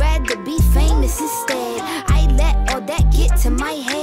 rather be famous instead. I let all that get to my head.